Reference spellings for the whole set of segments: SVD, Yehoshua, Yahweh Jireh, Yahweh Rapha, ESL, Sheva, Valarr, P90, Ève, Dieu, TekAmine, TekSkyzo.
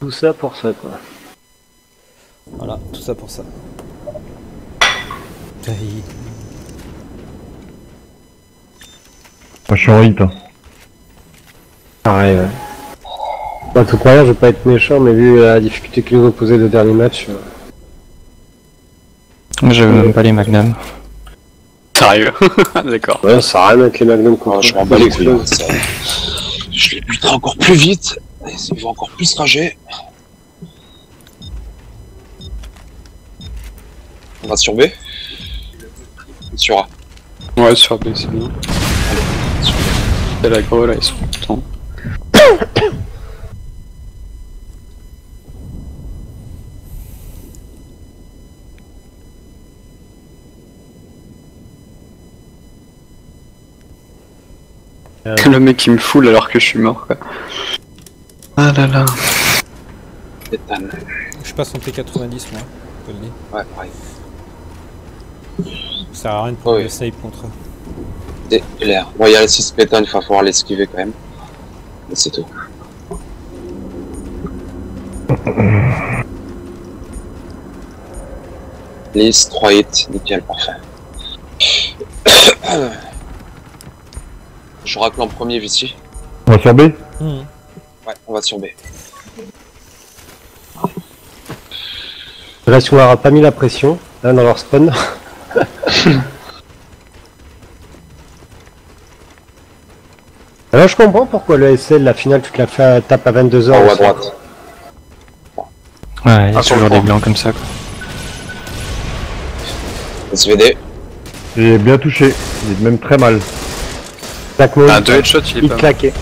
Tout ça pour ça, quoi. Voilà, tout ça pour ça. Moi je suis en hit, hein. Pareil, ouais. Bah, tout croyant, je vais pas être méchant, mais vu la difficulté qu'ils nous ont posé les deux derniers matchs. J'avais même pas les magnums. Sérieux? D'accord. Ouais, ça a rien avec les magnums, quoi. Je m'en bats les couilles. Je les buterai encore plus vite, et ça me va encore plus rager. On va sur B? Sur A. Ouais, sur B, c'est bien. C'est la gros là, ils sont contents. Le mec il me foule alors que je suis mort, quoi. Ah là là. Je passe en T90 moi, on peut le dire. Ouais, pareil. Ça sert à rien de prendre le save contre eux. C'est clair. Bon, il y a les 6 pétales, il va falloir l'esquiver quand même. Mais c'est tout. Lise, 3 hits, nickel, parfait. Je racle en premier, Vici. On va sur B? Ouais, on va sur B. Là, si on leur a pas mis la pression, là, dans leur spawn. Alors je comprends pourquoi le SL, la finale, toute la fin, tape à 22h. Oh, à droite. Ouais, il y a toujours des blancs comme ça, quoi. SVD. Il est bien touché, il est même très mal. Ah, 2 headshots, il est pas claqué.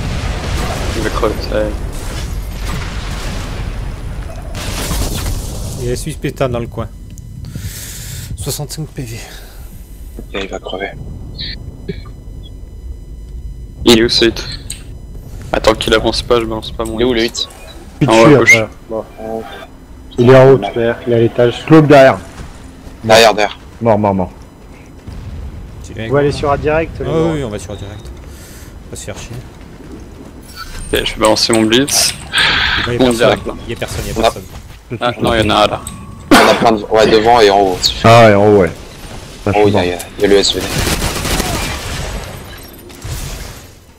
Il me creuse, ouais. Il y a Suisse pétard dans le coin. 65 PV. Et il va crever. Il est où ce hit? Attends qu'il avance pas, je balance pas mon hit. Il est où le hit? En haut à gauche. Il est en haut, derrière, il est à l'étage. Claude derrière. Derrière, derrière. Mort, mort, mort. On va aller sur A direct. Oh, oui, on va sur A direct. On va se faire chier. Ok, je vais balancer mon blitz. Il y a personne, il y a personne. Ah non, il y en a un là. Il y en a plein de... Ouais, devant et en haut. Ah, et en haut, ouais. En haut, il y a le SVD.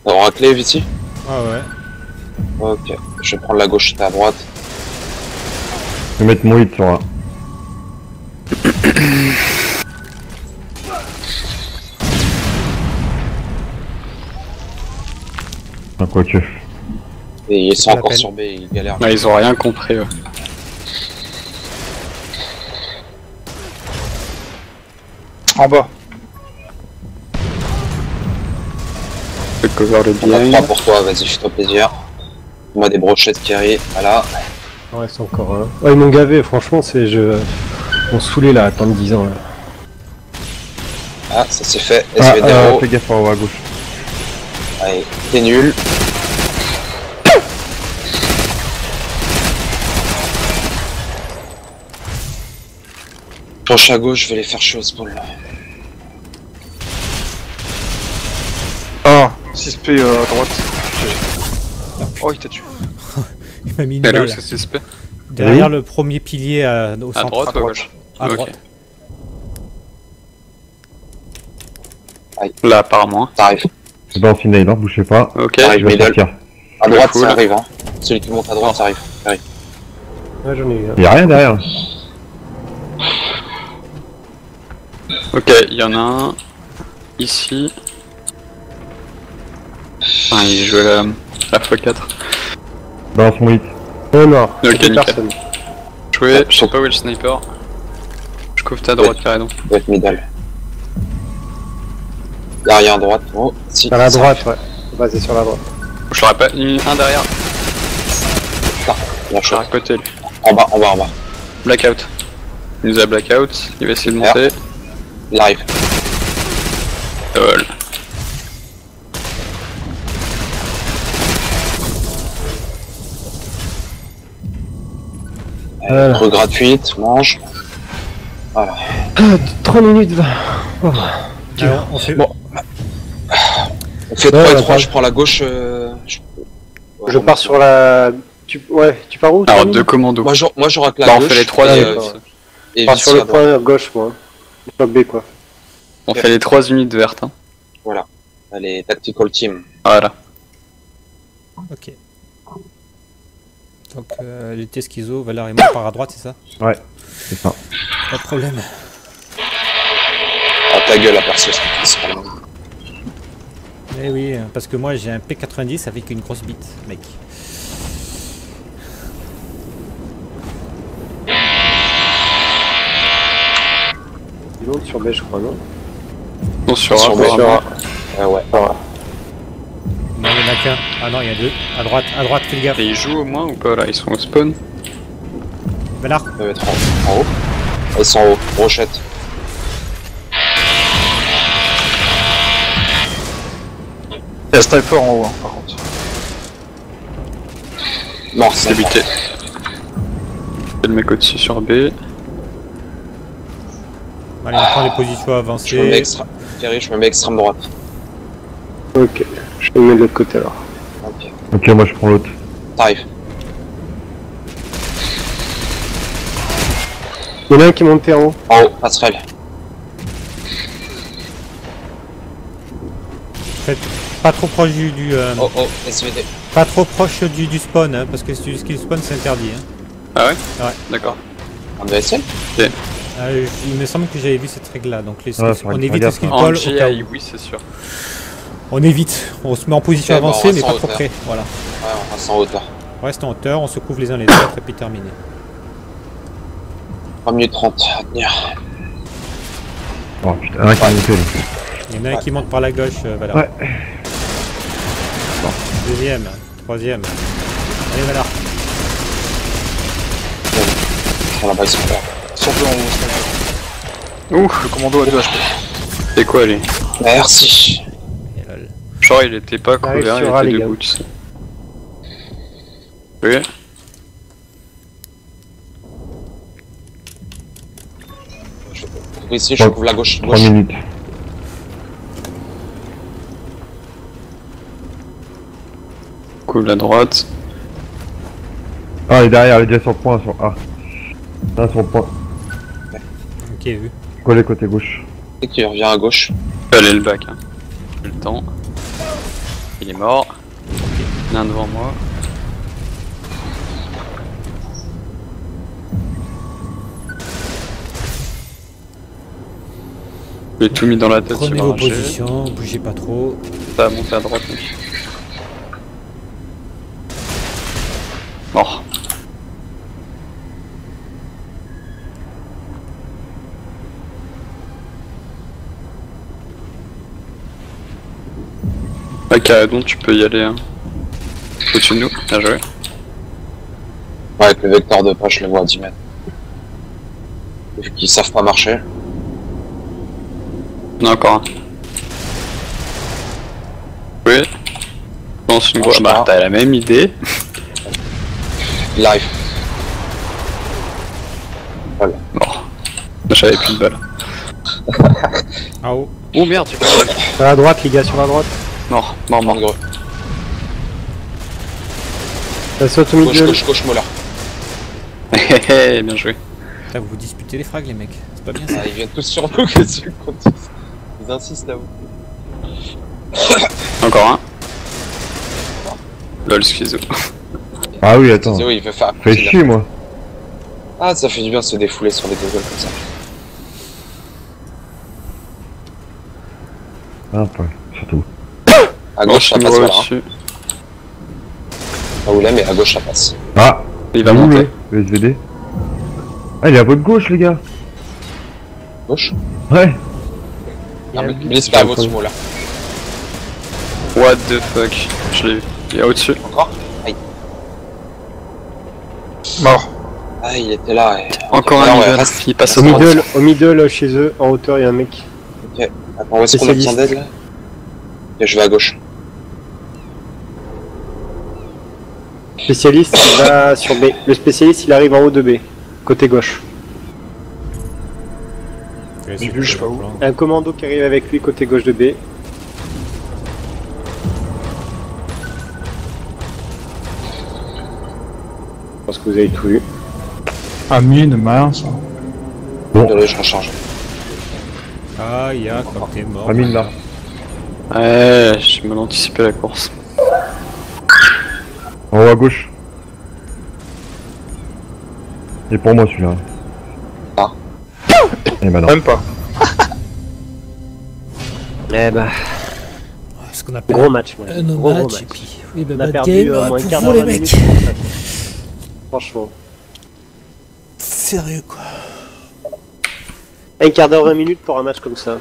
On aura clé, Vici? Ah ouais. Ok, je vais prendre la gauche et la droite. Je vais mettre mon hit sur A. Ah, quoi que. Et ils sont encore sur B, ils galèrent. Ah, ils ont rien compris, eux. En bas. Je vais cover le bien. On a 3 pour toi, vas-y, fais-toi plaisir. On a des brochettes qui arrivent, voilà. Ouais, c'est encore un. Oh, ils m'ont gavé, franchement, c'est. Ils m'ont saoulé là, attendre 10 ans là. Ah, ça c'est fait. SVD fais gaffe en haut à gauche. Allez, t'es nul. Penche à gauche, je vais les faire chier au spawn là. Ah, 6P à droite. Oh, il t'a tué. Il m'a mis une balle. Derrière le premier pilier au centre. À droite ou à gauche? À droite. Là, apparemment, t'arrives. C'est pas en finale, hein, bougez pas. Ok, arrive, je vais sortir. À droite, ça arrive, hein. Celui qui monte à droite, ça arrive. Arrive. Ouais, j'en ai eu. Y'a rien derrière. Ok, y'en a un. Ici. Enfin, il joue la x4. Balance mon hit. Oh non, ok, personne. Jouer, je sais pas où est le sniper. Je couvre ta droite, carrément. Doit être middle. Derrière à droite, oh, si. Sur la droite, ouais. Vas-y, sur la droite. Je l'aurais pas un derrière. Ah, là, je suis à côté. Lui. En bas, en bas, en bas. Blackout. Il nous a blackout, il va essayer de monter. Il arrive. Lol. Re gratuite, mange. Voilà. 3 minutes 20. Oh. Alors, on fait... Bon. On fait 3 et 3, je prends la gauche. Je pars sur la Ouais, tu pars où? Alors, deux commandos. Moi, je racle la gauche. On fait les trois et enfin, sur le point gauche, moi. Le B, quoi. On fait les trois unités vertes. Hein. Voilà. Allez, tactical team. Voilà. Ok. Donc, les TekSkyzo, Valarr et moi, on part à droite, c'est ça? Ouais, c'est ça. Pas de problème. Ah, ta gueule, à part ce Eh oui, parce que moi j'ai un P90 avec une grosse bite, mec. Ils ont sur B, je crois, non? Non, sur A, sur A. Ah ouais, par A. Non, il y en a qu'un. Ah non, il y en a deux. À droite, fais gaffe. Et ils jouent au moins ou pas là? Ils sont au spawn. Valarr. Ils doivent être en haut. Ils sont en haut, brochette. Il y a sniper en haut, hein, par contre. Mort, c'est buté. C'est le mec au-dessus sur B. Allez, on prend les positions avancées. Je me mets extrême droite. Ok, je me mets de l'autre côté alors. Okay. Ok, moi je prends l'autre. T'arrives. Il y en a un qui monte en haut. En haut, passerelle. Pas trop proche du SVT. Pas trop proche du spawn, hein, parce que si tu skills spawn c'est interdit. Hein. Ah ouais? Ouais. D'accord. En ESL? Okay. Il me semble que j'avais vu cette règle là, donc les skills, on évite les skill call. Oui, c'est sûr. On évite, on se met en position avancée, mais pas trop près. Voilà. Ouais, on reste en hauteur. On reste en hauteur, on se couvre les uns les autres et puis terminé. 3 minutes 30 à tenir. Oh putain, ouais, il y en a un qui monte par la gauche, Valarr. Ouais. Deuxième, troisième. Allez, Valarr. On l'a pas ici. Surtout en haut. Ouh, le commando à 2 HP. C'est quoi, lui? Merci. Genre, il était pas couvert, il était debout, tu sais. Oui. Je couvre ici, je couvre la gauche. 3 minutes. Cool, la droite. Ah, il est derrière, il est déjà sur le point, sur A. Ah, sur le point. Ok, vu. Collé côté gauche. Et qui revient à gauche. Allez, le bac. Hein. J'ai le temps. Il est mort. L'un devant moi. J'ai tout mis dans la tête. Prenez vos positions, bougez pas trop. Ça va monter à droite. Mais... Mort. Ok, donc tu peux y aller, hein. Au-dessus de nous, bien joué. Ouais, avec le vecteur de pas, je le vois à 10 mètres. Vu qu'ils savent pas marcher. Non, encore un. Oui. Non, c'est une voie. Bah, t'as la même idée. Live. Voilà. Mort. J'avais plus de balles. Ah oh. Oh merde, tu peux. À la droite, les gars, sur la droite. Mort, mort, mort, gros. Ça saute au milieu. Gauche, Mola. Hé, bien joué. Putain, vous vous disputez les frags, les mecs. C'est pas bien ça. Ah, ils viennent tous sur nous, qu'est-ce que tu... Ils insistent à vous. Encore un. Lol, schizo. Ah oui, attends. Il veut faire. Fais chier, moi. Ah, ça fait du bien de se défouler sur des puzzles comme ça. Un point, surtout. À gauche, ça passe, Valarr. Pas où là, mais à gauche, ça passe. Ah, il va monter. Le SVD. Ah, il est à votre gauche, les gars. Gauche? Ouais. Non, mais laisse pas à votre mot là. What the fuck? Je l'ai vu. Il est au-dessus. Encore? Mort. Ah, il était là. Encore un middle, il passe au middle. Au middle, chez eux, en hauteur, il y a un mec. Ok, attends, où est-ce qu'on a besoin d'aide là? Et je vais à gauche. Spécialiste, il va sur B. Le spécialiste, il arrive en haut de B, côté gauche. Je sais pas où. Un commando qui arrive avec lui, côté gauche de B. pense que vous avez tout vu. Amine, mince. Bon, désolé, je recharge. Ah, y'a, quand t'es mort. Amine là. Ouais, j'ai mal anticipé la course. En haut à gauche. Et pour moi celui-là. Ah. Et maintenant. Même pas. Eh bah. Ce qu'on appelle. Gros match, ouais. Gros match. Et puis, oui, bah, on a perdu moins quart d'heure les mecs. Franchement. Sérieux quoi. Un quart d'heure, 20 minutes pour un match comme ça.